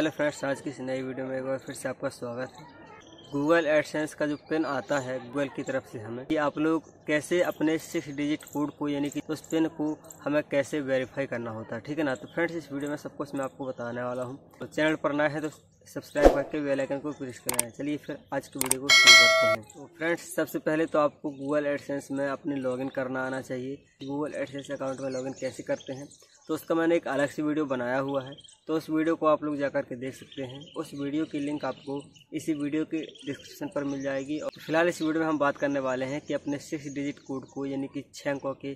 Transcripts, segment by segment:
Hello friends, आज की इस नई वीडियो में एक बार फिर से आपका स्वागत है। गूगल एडसेंस का जो पिन आता है गूगल की तरफ से हमें, कि आप लोग कैसे अपने 6 डिजिट कोड को यानी कि उस पिन को हमें कैसे वेरीफाई करना होता है, ठीक है ना। तो फ्रेंड्स, इस वीडियो में सब कुछ मैं आपको बताने वाला हूं। तो चैनल पर नया है तो सब्सक्राइब करके बेल आइकन को प्रेस करना है। चलिए फिर आज की वीडियो को शुरू करते हैं। तो फ्रेंड्स, सबसे पहले तो आपको गूगल एडसेंस में अपने लॉगिन करना आना चाहिए। गूगल एडसेंस अकाउंट में लॉगिन कैसे करते हैं तो उसका मैंने एक अलग से वीडियो बनाया हुआ है, तो उस वीडियो को आप लोग जाकर के देख सकते हैं। उस वीडियो की लिंक आपको इसी वीडियो के डिस्क्रिप्शन पर मिल जाएगी। और फिलहाल इस वीडियो में हम बात करने वाले हैं कि अपने 6 डिजिट कोड को यानी कि 6 अंकों के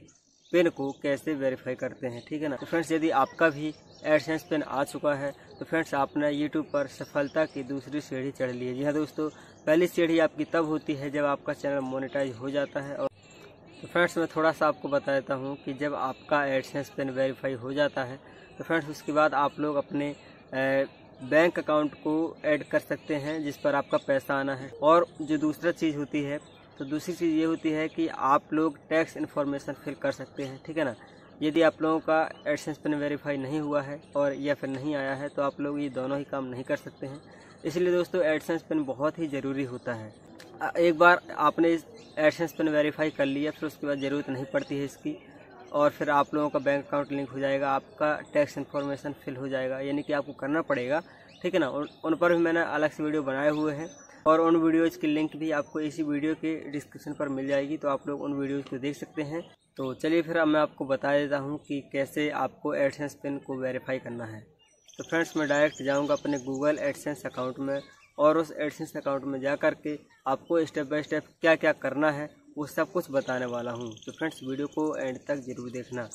पिन को कैसे वेरीफाई करते हैं, ठीक है ना। तो फ्रेंड्स, यदि आपका भी एडसेंस पिन आ चुका है तो फ्रेंड्स आपने यूट्यूब पर सफलता की दूसरी सीढ़ी चढ़ ली है। जी हाँ दोस्तों, पहली सीढ़ी आपकी तब होती है जब आपका चैनल मोनेटाइज हो जाता है। और तो फ्रेंड्स, मैं थोड़ा सा आपको बता देता हूँ कि जब आपका एडसेंस पिन वेरीफाई हो जाता है तो फ्रेंड्स उसके बाद आप लोग अपने बैंक अकाउंट को ऐड कर सकते हैं जिस पर आपका पैसा आना है। और जो दूसरा चीज़ होती है, तो दूसरी चीज़ ये होती है कि आप लोग टैक्स इन्फॉर्मेशन फिल कर सकते हैं, ठीक है ना। यदि आप लोगों का एडसेंस पिन वेरीफाई नहीं हुआ है और या फिर नहीं आया है तो आप लोग ये दोनों ही काम नहीं कर सकते हैं। इसलिए दोस्तों एडसेंस पिन बहुत ही ज़रूरी होता है। एक बार आपने इस एडसेंस पिन वेरीफाई कर लिया फिर उसके बाद ज़रूरत नहीं पड़ती है इसकी। और फिर आप लोगों का बैंक अकाउंट लिंक हो जाएगा, आपका टैक्स इन्फॉर्मेशन फिल हो जाएगा, यानी कि आपको करना पड़ेगा, ठीक है ना। उन पर भी मैंने अलग से वीडियो बनाए हुए हैं और उन वीडियोज़ की लिंक भी आपको इसी वीडियो के डिस्क्रिप्शन पर मिल जाएगी, तो आप लोग उन वीडियोज़ को देख सकते हैं। तो चलिए फिर अब मैं आपको बता देता हूँ कि कैसे आपको एडसेंस पिन को वेरीफाई करना है। तो फ्रेंड्स, मैं डायरेक्ट जाऊँगा अपने गूगल एडसेंस अकाउंट में और उस एडसेंस अकाउंट में जा कर के आपको स्टेप बाय स्टेप क्या क्या करना है वो सब कुछ बताने वाला हूँ। तो फ्रेंड्स, वीडियो को एंड तक जरूर देखना।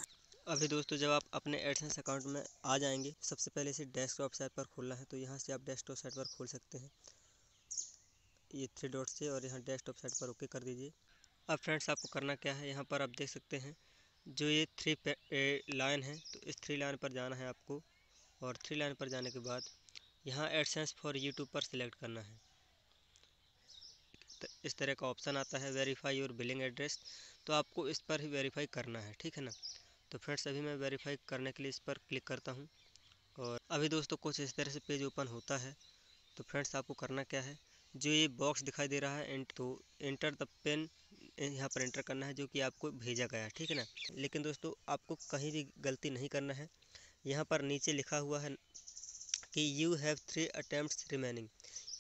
अभी दोस्तों, जब आप अपने एडसेंस अकाउंट में आ जाएंगे, सबसे पहले इसे डेस्कटॉप साइट पर खोलना है। तो यहाँ से आप डेस्कटॉप साइट पर खोल सकते हैं, ये 3 डॉट से, और यहाँ डेस्कटॉप साइट पर ओके कर दीजिए। अब फ्रेंड्स आपको करना क्या है, यहाँ पर आप देख सकते हैं जो ये 3 लाइन है, तो इस 3 लाइन पर जाना है आपको। और 3 लाइन पर जाने के बाद यहाँ एडसेंस फॉर यूट्यूब पर सिलेक्ट करना है। इस तरह का ऑप्शन आता है वेरीफाई योर बिलिंग एड्रेस, तो आपको इस पर ही वेरीफाई करना है, ठीक है ना। तो फ्रेंड्स, अभी मैं वेरीफाई करने के लिए इस पर क्लिक करता हूँ और अभी दोस्तों कुछ इस तरह से पेज ओपन होता है। तो फ्रेंड्स आपको करना क्या है, जो ये बॉक्स दिखाई दे रहा है तो एंटर द पिन यहाँ पर एंटर करना है जो कि आपको भेजा गया है, ठीक है ना। लेकिन दोस्तों आपको कहीं भी गलती नहीं करना है। यहाँ पर नीचे लिखा हुआ है कि यू हैव 3 अटैम्प्ट्स रिमेनिंग,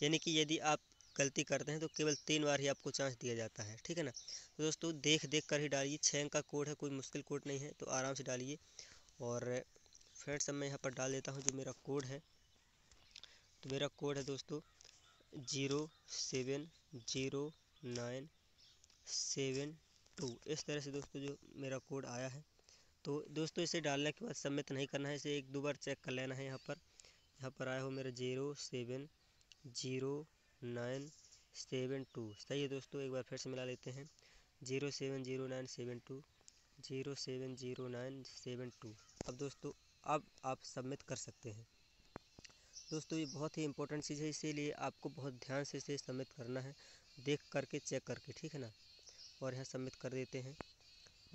यानी कि यदि आप गलती करते हैं तो केवल 3 बार ही आपको चांस दिया जाता है, ठीक है ना। तो दोस्तों देख कर ही डालिए, 6 अंक का कोड है, कोई मुश्किल कोड नहीं है, तो आराम से डालिए। और फ्रेंड्स अब मैं यहाँ पर डाल देता हूँ जो मेरा कोड है। तो मेरा कोड है दोस्तों 07097 2। इस तरह से दोस्तों जो मेरा कोड आया है। तो दोस्तों इसे डालने के बाद सबमिट नहीं करना है, इसे 1-2 बार चेक कर लेना है। यहाँ पर आया हो मेरा 07097 2, सही है दोस्तों। एक बार फिर से मिला लेते हैं 07097 2, 07097 2। अब दोस्तों अब आप सबमिट कर सकते हैं। दोस्तों ये बहुत ही इंपॉर्टेंट चीज़ है, इसीलिए आपको बहुत ध्यान से इसे सबमिट करना है, देख करके चेक करके, ठीक है ना। और यहाँ सबमिट कर देते हैं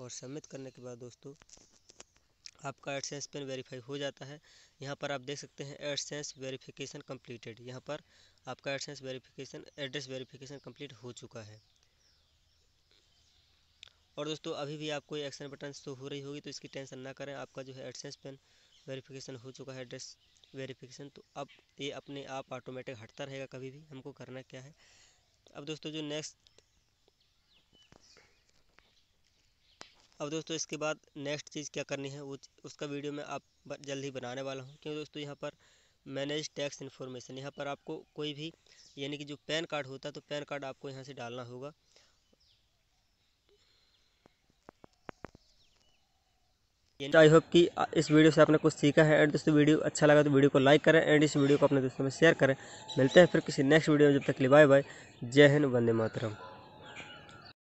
और सबमिट करने के बाद दोस्तों आपका एडसेंस पिन वेरीफाई हो जाता है। यहाँ पर आप देख सकते हैं एडसेंस वेरीफिकेशन कंप्लीटेड, यहाँ पर आपका AdSense verification address verification complete हो चुका है। और दोस्तों अभी भी आपको एक्शन बटन शो हो रही होगी, तो इसकी टेंशन ना करें, आपका जो है एडसेंस पिन वेरीफिकेशन हो चुका है, एड्रेस वेरीफिकेशन। तो अब ये अपने आप ऑटोमेटिक हटता रहेगा, कभी भी हमको करना क्या है। अब दोस्तों इसके बाद नेक्स्ट चीज़ क्या करनी है वो उसका वीडियो मैं आप जल्दी बनाने वाला हूँ। क्योंकि दोस्तों यहाँ पर मैनेज टैक्स इन्फॉर्मेशन, यहाँ पर आपको कोई भी यानी कि जो पैन कार्ड होता है तो पैन कार्ड आपको यहाँ से डालना होगा। आई होप कि इस वीडियो से आपने कुछ सीखा है। एंड दोस्तों वीडियो अच्छा लगा तो वीडियो को लाइक करें एंड इस वीडियो को अपने दोस्तों में शेयर करें। मिलते हैं फिर किसी नेक्स्ट वीडियो में, जब तक के लिए बाय बाय, जय हिंद, वंदे मातरम।